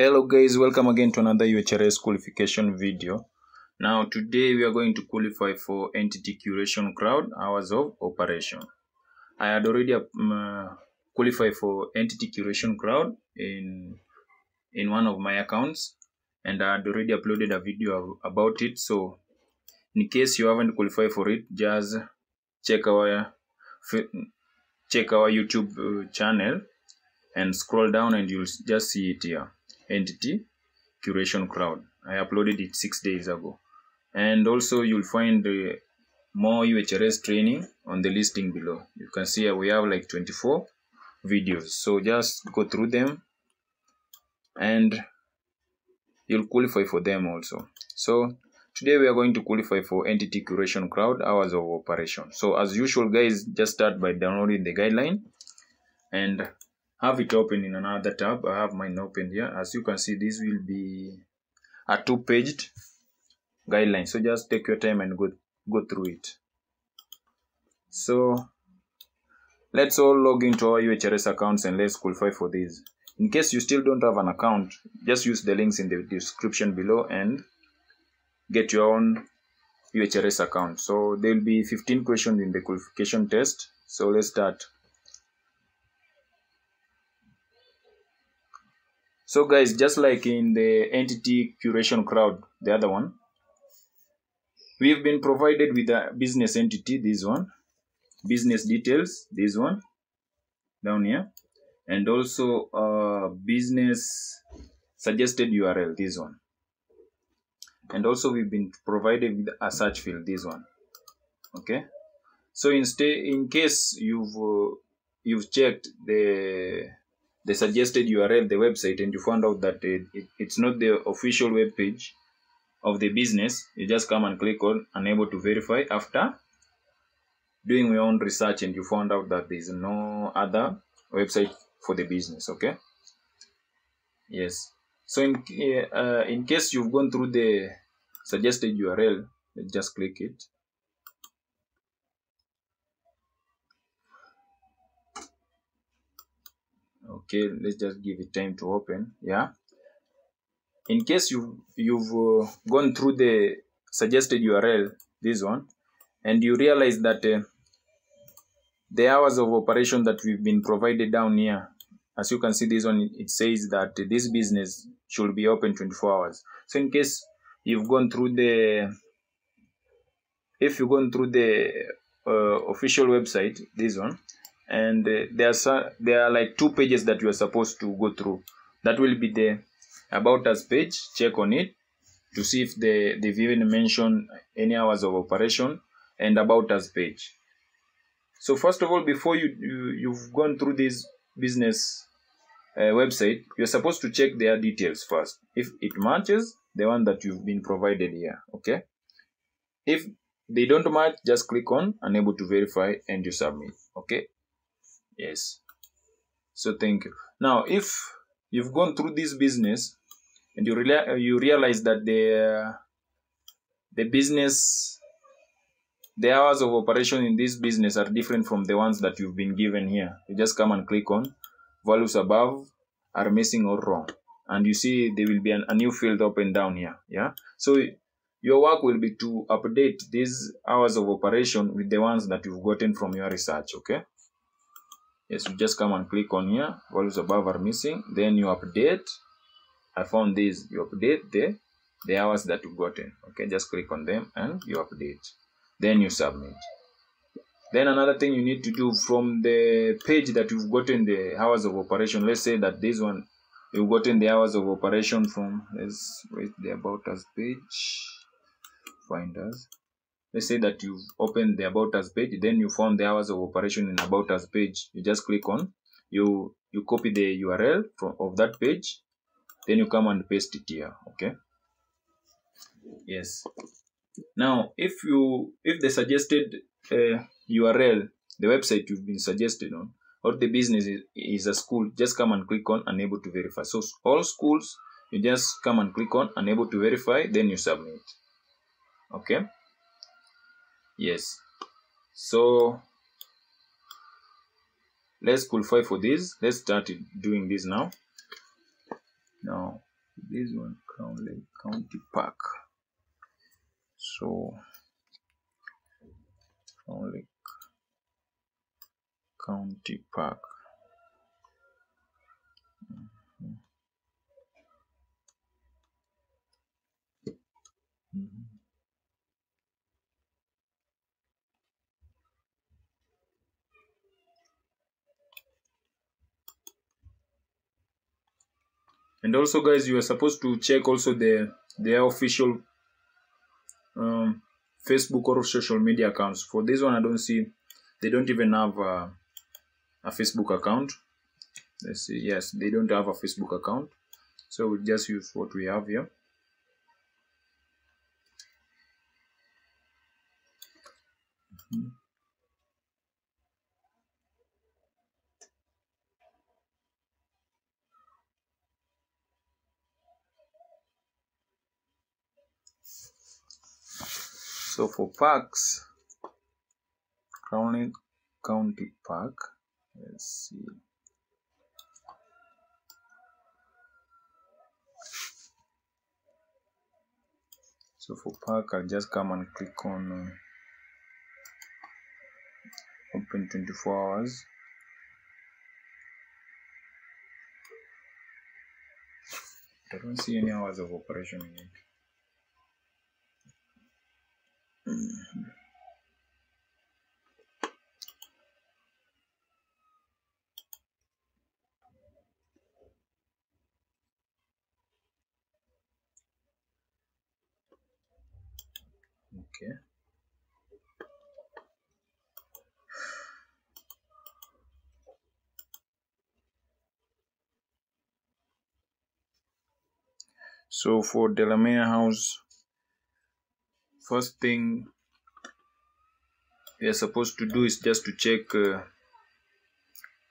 Hello guys, welcome again to another UHRS qualification video. Now today we are going to qualify for Entity Curation Crowd, hours of operation. I had already qualified for Entity Curation Crowd in one of my accounts, and I had already uploaded a video about it. So in case you haven't qualified for it, just check our YouTube channel and scroll down and you'll just see it here. Entity Curation Crowd. I uploaded it 6 days ago, and also you'll find more UHRS training on the listing below. You can see we have like 24 videos, so just go through them and you'll qualify for them also. So today we are going to qualify for Entity Curation Crowd, hours of operation. So as usual guys, just start by downloading the guideline and have it open in another tab. I have mine open here. As you can see, this will be a two-paged guideline. So just take your time and go through it. So let's all log into our UHRS accounts and let's qualify for this. In case you still don't have an account, just use the links in the description below and get your own UHRS account. So there will be 15 questions in the qualification test. So let's start. So guys, just like in the Entity Curation Crowd, the other one, we've been provided with a business entity, this one, business details, this one, down here, and also a business suggested URL, this one. And also we've been provided with a search field, this one, okay? So in case you've checked the suggested URL, the website, and you found out that it's not the official web page of the business, you just come and click on unable to verify. After doing your own research and you found out that there's no other website for the business, okay? Yes. So in case you've gone through the suggested URL, just click it. Okay, let's just give it time to open. Yeah, in case you've gone through the suggested URL, this one, and you realize that the hours of operation that we've been provided down here, as you can see, this one, it says that this business should be open 24 hours. So in case you've gone through the official website, this one, and there are like two pages that you are supposed to go through. That will be the About Us page. Check on it to see if they've even mentioned any hours of operation, and About Us page. So first of all, before you've gone through this business website, you're supposed to check their details first, if it matches the one that you've been provided here, okay? If they don't match, just click on unable to verify and you submit, okay? Yes. So thank you. Now, if you've gone through this business and you realize that the business, the hours of operation in this business are different from the ones that you've been given here, you just come and click on values above are missing or wrong, and you see there will be a new field open down here. Yeah. So your work will be to update these hours of operation with the ones that you've gotten from your research, okay? Yes, you just come and click on here, values above are missing, then you update. I found this, you update the hours that you've gotten, okay? Just click on them and you update, then you submit. Then another thing you need to do, from the page that you've gotten the hours of operation, let's say that this one, you've gotten the hours of operation from, let's wait, the About Us page, find us. Let's say that you've opened the About Us page, then you found the hours of operation in About Us page. You just click on, you copy the URL of that page, then you come and paste it here, okay? Yes. Now, if the suggested URL, the website you've been suggested on, or the business is a school, just come and click on unable to verify. So all schools, you just come and click on unable to verify, then you submit, okay? Yes. So let's qualify for this. Let's start doing this now. Now this one, Crown Lake County Park. So Crown Lake County Park. And also, guys, you are supposed to check also their official Facebook or social media accounts. For this one, I don't see, they don't even have a Facebook account. Let's see. Yes, they don't have a Facebook account. So we'll just use what we have here. Mm-hmm. So for parks, Crown Lake County Park, let's see. So for park, I'll just come and click on open 24 hours. I don't see any hours of operation in it. Okay. So for Delamere House, first thing we are supposed to do is just to check,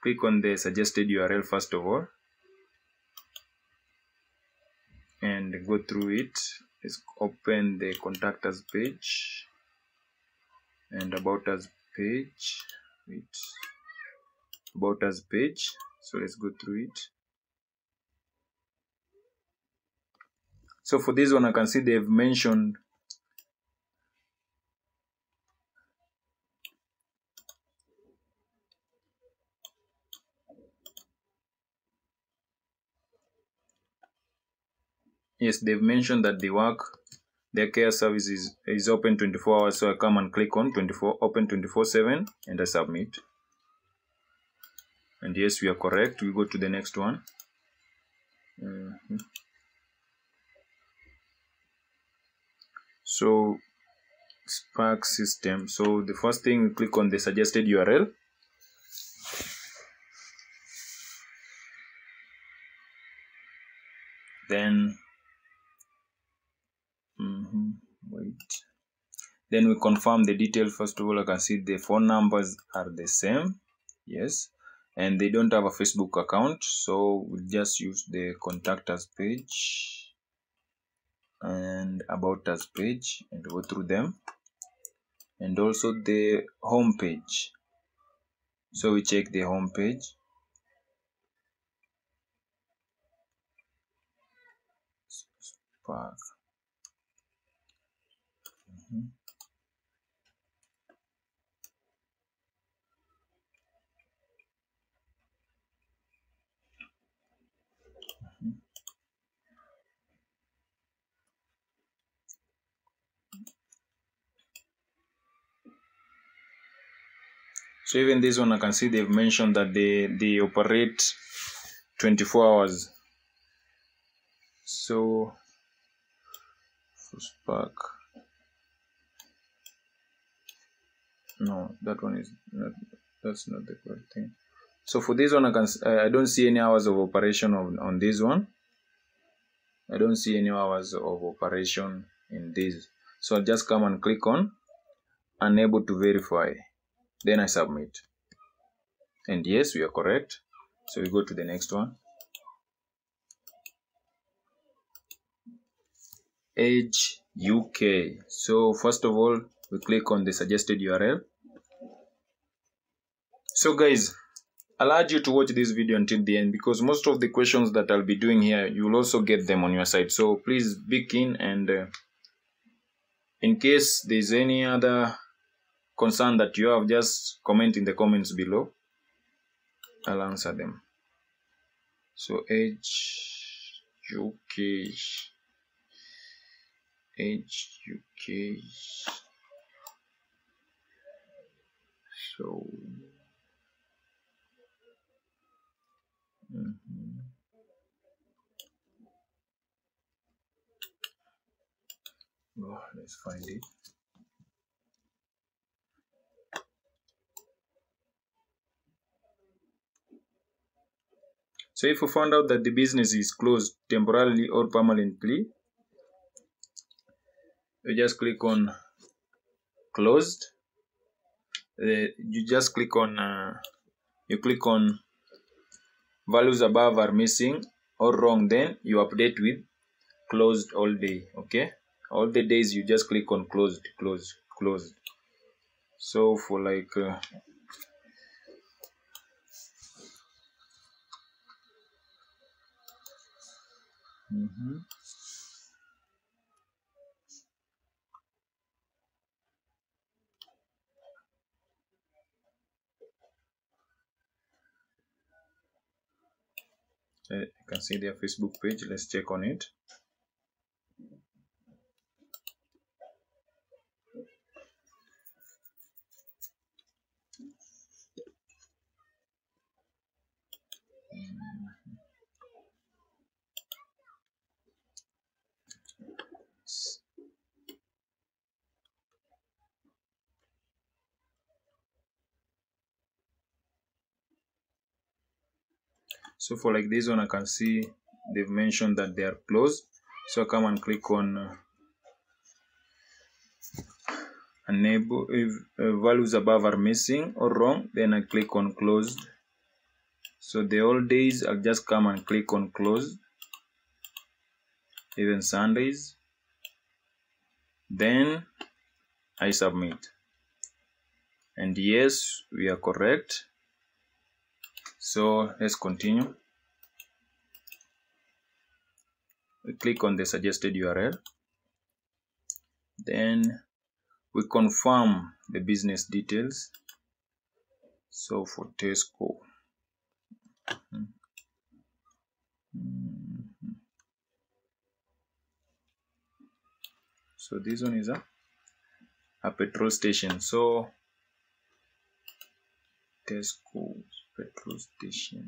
click on the suggested URL first of all and go through it. Let's open the contact us page and about us page. Wait, about us page. So let's go through it. So for this one, I can see they've mentioned yes, they've mentioned that the work, their care service is open 24 hours. So I come and click on 24, open 24/7 and I submit. And yes, we are correct. We go to the next one. So Spark system. So the first thing, we click on the suggested URL. Then then we confirm the detail. First of all, I can see the phone numbers are the same. Yes, and they don't have a Facebook account, so we'll just use the contact us page and about us page and go through them, and also the home page. So we check the home page. Spark. So even this one, I can see they've mentioned that they operate 24 hours. So for Spark, no, that one is not, that's not the correct thing. So for this one, I don't see any hours of operation on this one. I don't see any hours of operation in this. So I'll just come and click on unable to verify. Then I submit. And yes, we are correct. So we go to the next one. Age UK. So first of all, we click on the suggested URL. So guys, I'll urge you to watch this video until the end, because most of the questions that I'll be doing here, you'll also get them on your side. So please be keen, and in case there's any other concern that you have, just comment in the comments below. I'll answer them. So Age UK, Age UK. So oh, let's find it. So if you found out that the business is closed temporarily or permanently, you just click on closed. You just click on you click on values above are missing or wrong, then you update with closed all day. Okay, all the days you just click on closed, closed, closed. So for like you can see their Facebook page. Let's check on it. So for like this one, I can see they've mentioned that they are closed. So come and click on enable. If values above are missing or wrong, then I click on closed. So the old days, I'll just come and click on closed, even Sundays. Then I submit, and yes, we are correct. So let's continue. We click on the suggested URL. Then we confirm the business details. So for Tesco. So this one is a petrol station. So Tesco. Petrol station.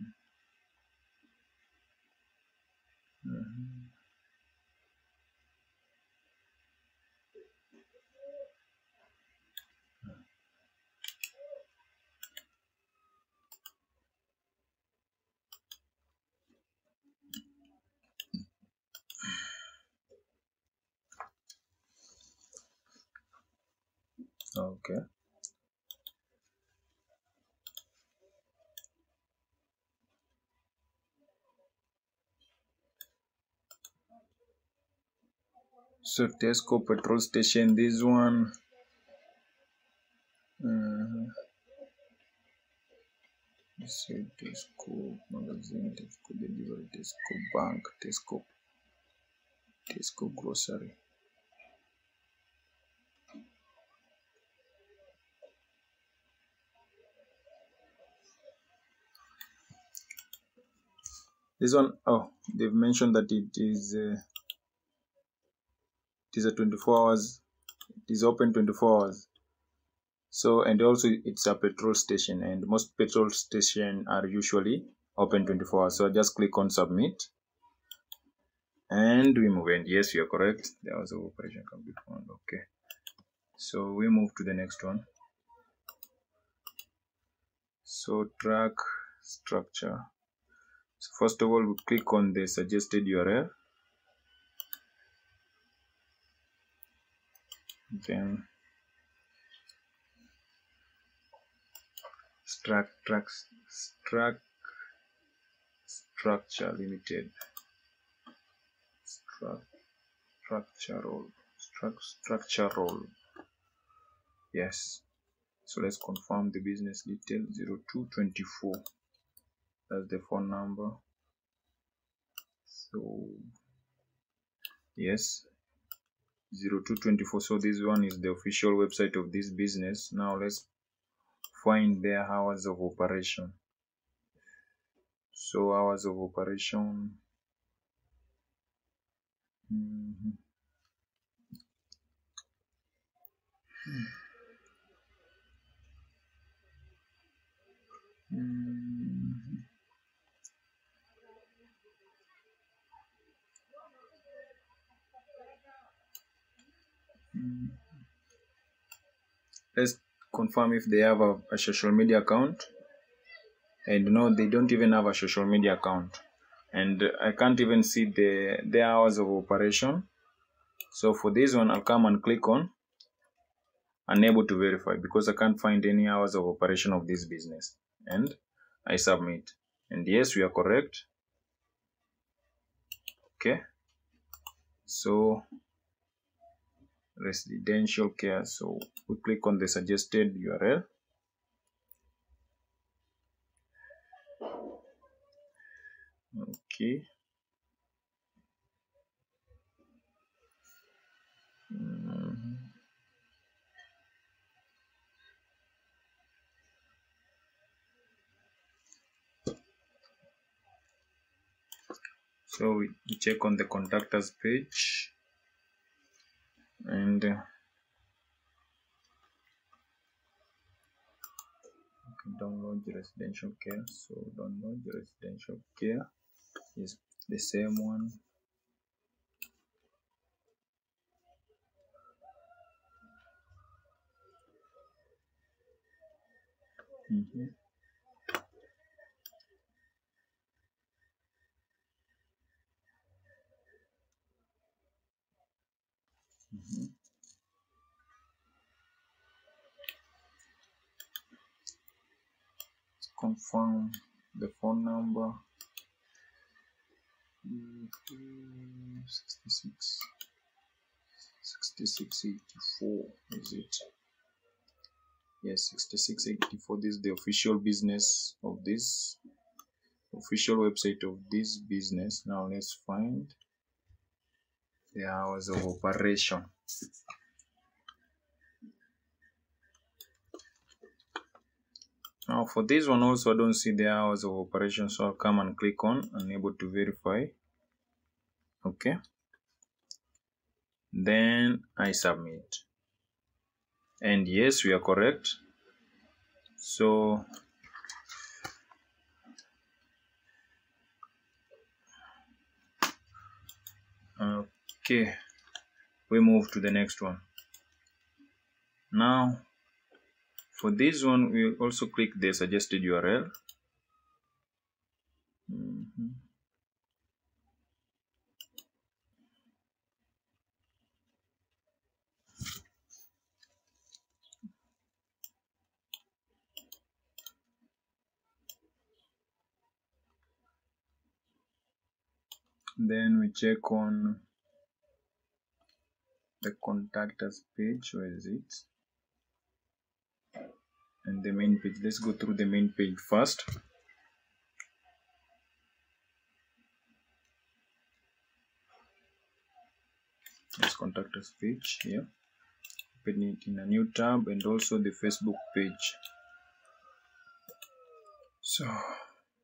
Okay. So Tesco petrol station, this one let's see, Tesco magazine, Tesco delivery, Tesco bank, Tesco grocery. This one, oh, they've mentioned that it is a 24 hours, it is open 24 hours. So, and also it's a petrol station, and most petrol stations are usually open 24 hours. So just click on submit and we move. And yes, you are correct, there was an operation complete one. Okay, so we move to the next one. So track structure. So first of all, we click on the suggested URL. Then structure limited, structural. Yes, so let's confirm the business detail 0224. That's the phone number. So yes, 0224. So this one is the official website of this business. Now let's find their hours of operation. So hours of operation. Let's confirm if they have a social media account. And no, they don't even have a social media account, and I can't even see the hours of operation. So for this one, I'll come and click on unable to verify because I can't find any hours of operation of this business, and I submit, and yes, we are correct. Okay, so residential care, so we click on the suggested URL. Okay, so we check on the contact us page, and download the residential care. So download the residential care is the same one. Confirm the phone number. 6684 is it? Yes, 6684. This is the official business of this, official website of this business. Now let's find the hours of operation. Now for this one also, I don't see the hours of operation, so I'll come and click on unable to verify. Okay, then I submit, and yes, we are correct. So okay, we move to the next one. Now for this one, we also click the suggested URL. Then we check on the contact us page. Where is it? And the main page. Let's go through the main page first. Let's contact us page here. Open it in a new tab, and also the Facebook page. So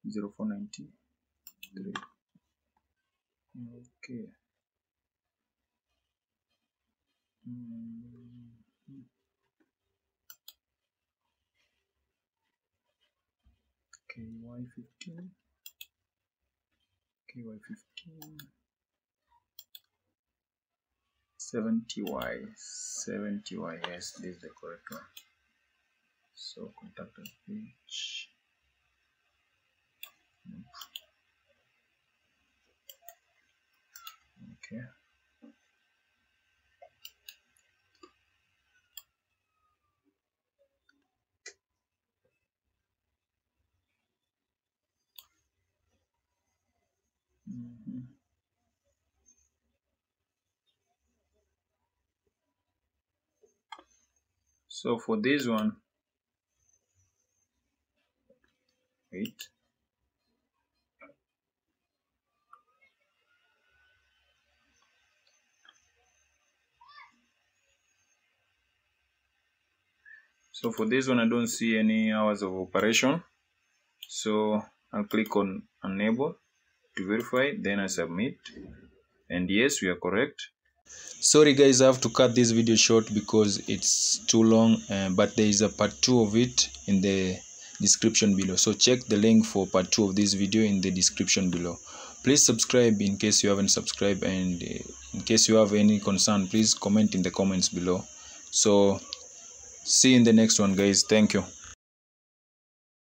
0493. Okay. KY15, KY15, 70Y, 70Y, yes, this is the correct one. So contact us page. Okay. So for this one, wait, So for this one, I don't see any hours of operation, so I'll click on enable to verify, then I submit, and yes, we are correct. Sorry guys, I have to cut this video short because it's too long, but there is a part 2 of it in the description below, so check the link for part 2 of this video in the description below. Please subscribe in case you haven't subscribed, and in case you have any concern, please comment in the comments below. So see you in the next one guys. Thank you.